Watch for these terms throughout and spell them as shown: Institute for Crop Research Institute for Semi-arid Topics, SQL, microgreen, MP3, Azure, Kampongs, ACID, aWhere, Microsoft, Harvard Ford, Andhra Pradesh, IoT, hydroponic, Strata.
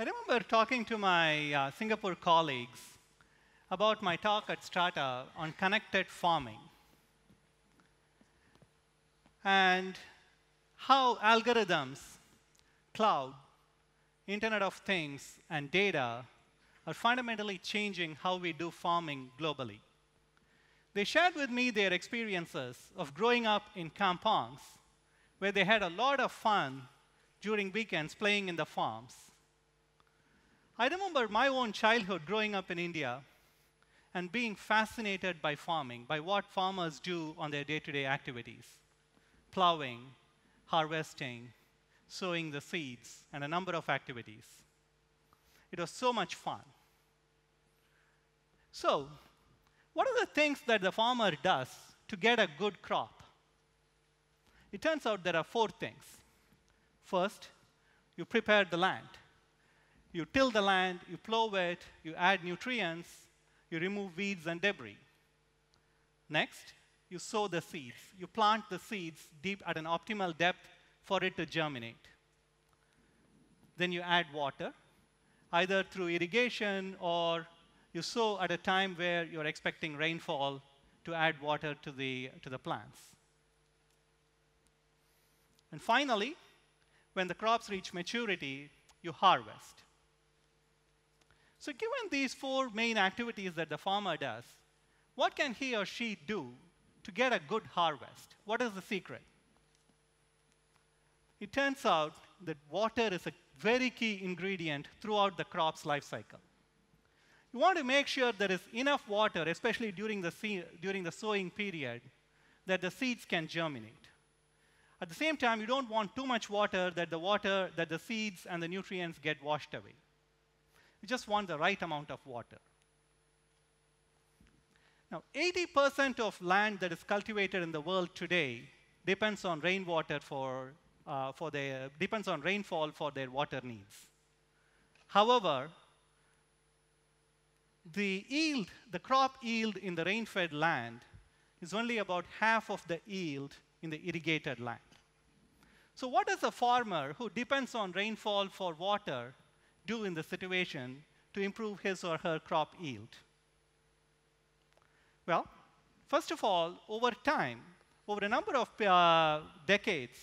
I remember talking to my Singapore colleagues about my talk at Strata on connected farming and how algorithms, cloud, Internet of Things, and data are fundamentally changing how we do farming globally. They shared with me their experiences of growing up in Kampongs, where they had a lot of fun during weekends playing in the farms. I remember my own childhood growing up in India and being fascinated by farming, by what farmers do on their day-to-day activities, plowing, harvesting, sowing the seeds, and a number of activities. It was so much fun. So, what are the things that the farmer does to get a good crop? It turns out there are four things. First, you prepare the land. You till the land, you plow it, you add nutrients, you remove weeds and debris. Next, you sow the seeds. You plant the seeds deep at an optimal depth for it to germinate. Then you add water, either through irrigation or you sow at a time where you're expecting rainfall to add water to the plants. And finally, when the crops reach maturity, you harvest. So given these four main activities that the farmer does, what can he or she do to get a good harvest? What is the secret? It turns out that water is a very key ingredient throughout the crop's life cycle. You want to make sure there is enough water, especially during the sowing period, that the seeds can germinate. At the same time, you don't want too much water that the seeds and the nutrients get washed away. You just want the right amount of water. Now, 80% of land that is cultivated in the world today depends on rainwater depends on rainfall for their water needs. However, the crop yield in the rain-fed land is only about half of the yield in the irrigated land. So what does a farmer who depends on rainfall for water do in the situation to improve his or her crop yield? Well, first of all, over time, over a number of decades,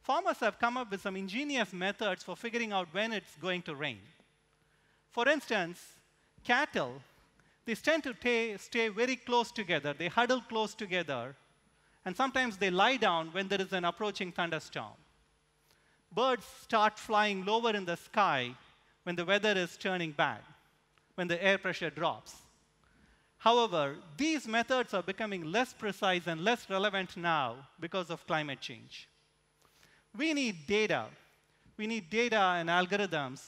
farmers have come up with some ingenious methods for figuring out when it's going to rain. For instance, cattle, they tend to stay very close together. They huddle close together, and sometimes they lie down when there is an approaching thunderstorm. Birds start flying lower in the sky when the weather is turning bad, when the air pressure drops. However, these methods are becoming less precise and less relevant now because of climate change. We need data. We need data and algorithms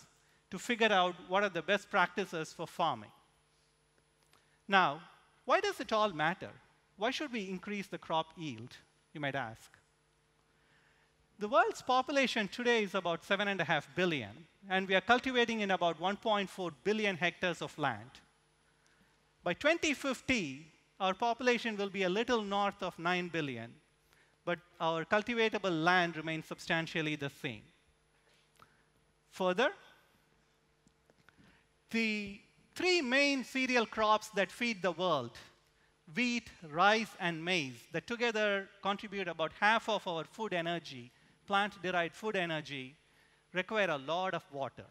to figure out what are the best practices for farming. Now, why does it all matter? Why should we increase the crop yield, you might ask? The world's population today is about 7.5 billion, and we are cultivating in about 1.4 billion hectares of land. By 2050, our population will be a little north of 9 billion, but our cultivatable land remains substantially the same. Further, the three main cereal crops that feed the world, wheat, rice, and maize, that together contribute about half of our food energy, plant-derived food energy, require a lot of water.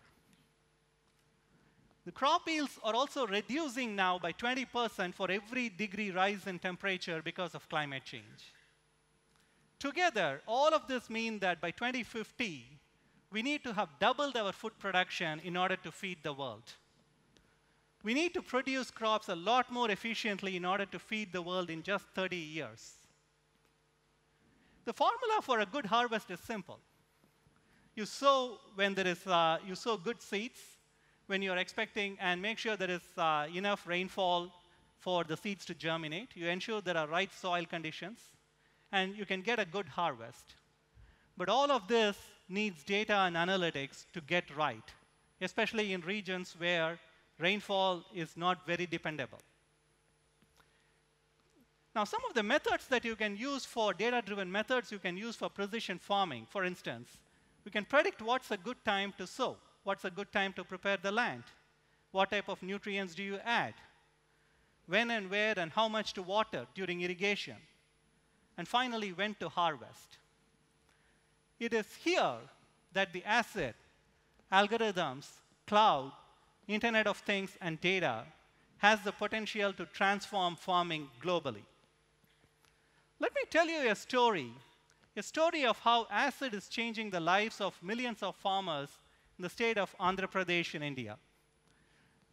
The crop yields are also reducing now by 20% for every degree rise in temperature because of climate change. Together, all of this means that by 2050, we need to have doubled our food production in order to feed the world. We need to produce crops a lot more efficiently in order to feed the world in just 30 years. The formula for a good harvest is simple. You sow good seeds when you're expecting, and make sure there is enough rainfall for the seeds to germinate. You ensure there are right soil conditions, and you can get a good harvest. But all of this needs data and analytics to get right, especially in regions where rainfall is not very dependable. Now, some of the methods that you can use for data-driven methods you can use for precision farming. For instance, we can predict what's a good time to sow. what's a good time to prepare the land? What type of nutrients do you add? When and where and how much to water during irrigation? And finally, when to harvest. It is here that the asset, algorithms, cloud, Internet of Things, and data has the potential to transform farming globally. Let me tell you a story of how ACID is changing the lives of millions of farmers in the state of Andhra Pradesh in India.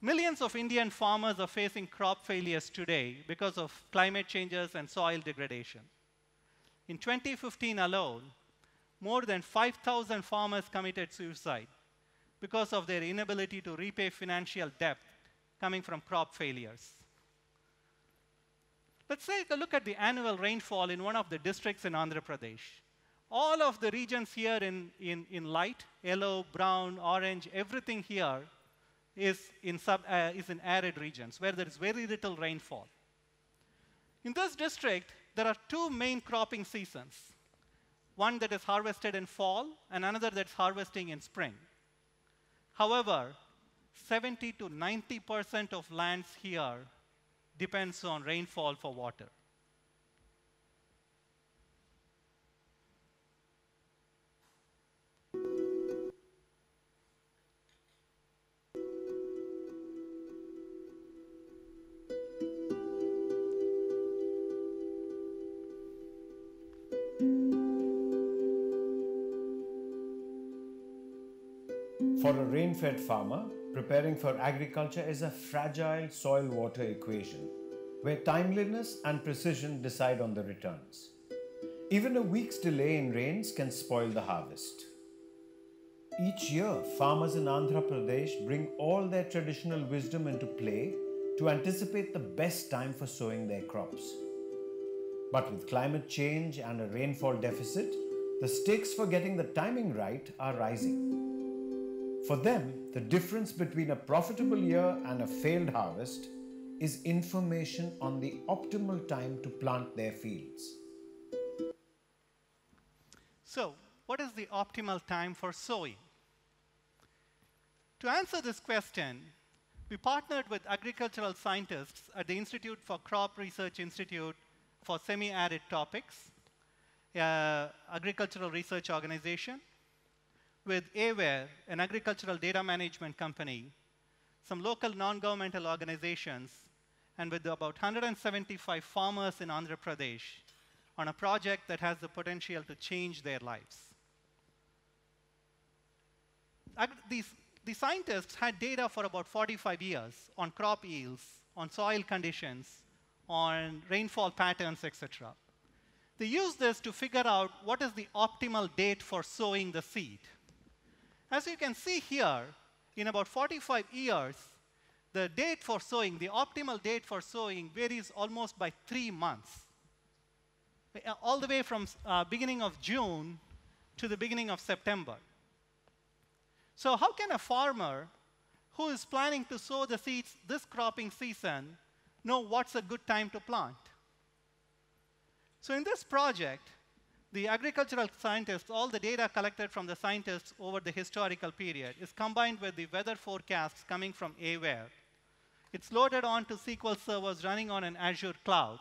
Millions of Indian farmers are facing crop failures today because of climate changes and soil degradation. In 2015 alone, more than 5,000 farmers committed suicide because of their inability to repay financial debt coming from crop failures. Let's take a look at the annual rainfall in one of the districts in Andhra Pradesh. All of the regions here in light, yellow, brown, orange, everything here is in arid regions where there is very little rainfall. In this district, there are two main cropping seasons, one that is harvested in fall and another that's harvesting in spring. However, 70 to 90% of lands here depends on rainfall for water. For a rain-fed farmer, preparing for agriculture is a fragile soil-water equation where timeliness and precision decide on the returns. Even a week's delay in rains can spoil the harvest. Each year, farmers in Andhra Pradesh bring all their traditional wisdom into play to anticipate the best time for sowing their crops. But with climate change and a rainfall deficit, the stakes for getting the timing right are rising. For them, the difference between a profitable year and a failed harvest is information on the optimal time to plant their fields. So, what is the optimal time for sowing? To answer this question, we partnered with agricultural scientists at the Institute for Crop Research Institute for Semi-arid Topics, agricultural research organization, with aWhere, an agricultural data management company, some local non-governmental organizations, and with about 175 farmers in Andhra Pradesh on a project that has the potential to change their lives. The scientists had data for about 45 years on crop yields, on soil conditions, on rainfall patterns, etc. They used this to figure out what is the optimal date for sowing the seed. As you can see here, in about 45 years, the date for sowing, the optimal date for sowing varies almost by 3 months, all the way from beginning of June to the beginning of September. So how can a farmer who is planning to sow the seeds this cropping season know what's a good time to plant? So in this project, the agricultural scientists, all the data collected from the scientists over the historical period is combined with the weather forecasts coming from aWhere. It's loaded onto SQL servers running on an Azure cloud,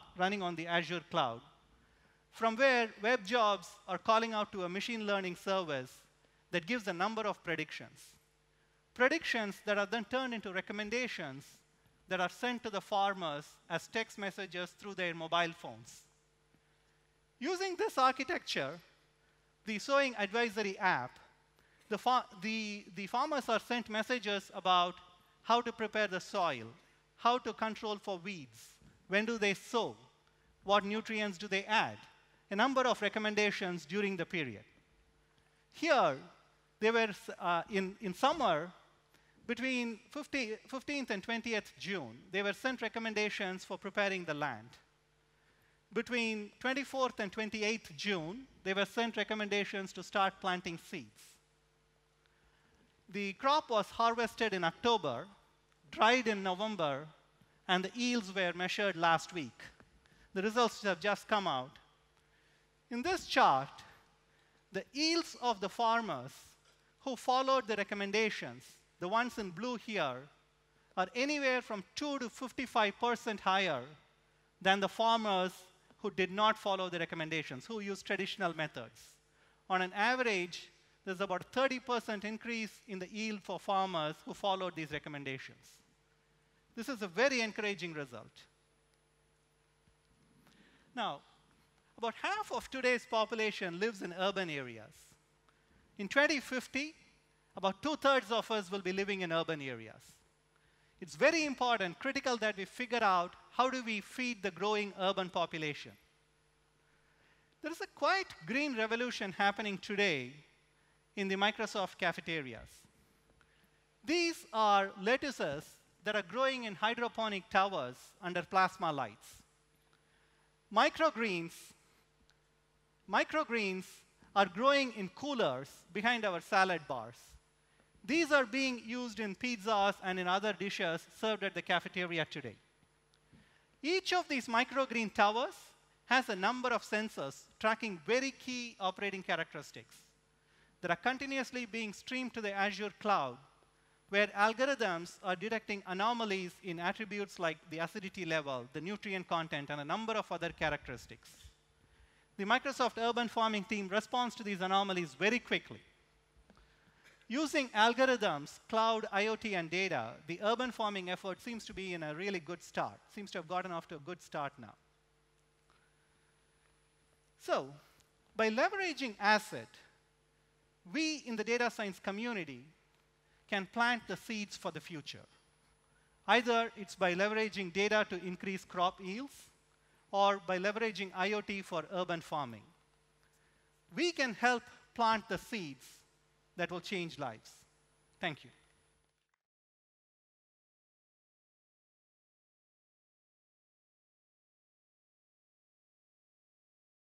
from where web jobs are calling out to a machine learning service that gives a number of predictions. Predictions that are then turned into recommendations that are sent to the farmers as text messages through their mobile phones. Using this architecture, the sowing advisory app, the farmers are sent messages about how to prepare the soil, how to control for weeds, when do they sow, what nutrients do they add, a number of recommendations during the period. Here, they were in summer, between 15th and 20th June, they were sent recommendations for preparing the land. Between 24th and 28th June, they were sent recommendations to start planting seeds. The crop was harvested in October, dried in November, and the yields were measured last week. The results have just come out. In this chart, the yields of the farmers who followed the recommendations, the ones in blue here, are anywhere from 2 to 55% higher than the farmers who did not follow the recommendations, who used traditional methods. On an average, there's about a 30% increase in the yield for farmers who followed these recommendations. This is a very encouraging result. Now, about half of today's population lives in urban areas. In 2050, about 2/3 of us will be living in urban areas. It's very important, critical, that we figure out how do we feed the growing urban population. There is a quite green revolution happening today in the Microsoft cafeterias. These are lettuces that are growing in hydroponic towers under plasma lights. Microgreens are growing in coolers behind our salad bars. These are being used in pizzas and in other dishes served at the cafeteria today. Each of these microgreen towers has a number of sensors tracking very key operating characteristics that are continuously being streamed to the Azure cloud, where algorithms are detecting anomalies in attributes like the acidity level, the nutrient content, and a number of other characteristics. The Microsoft urban farming team responds to these anomalies very quickly. Using algorithms, cloud, IoT, and data, the urban farming effort seems to be in a really good start, seems to have gotten off to a good start now. So, by leveraging ACID, we in the data science community can plant the seeds for the future. Either it's by leveraging data to increase crop yields, or by leveraging IoT for urban farming. We can help plant the seeds that will change lives. Thank you.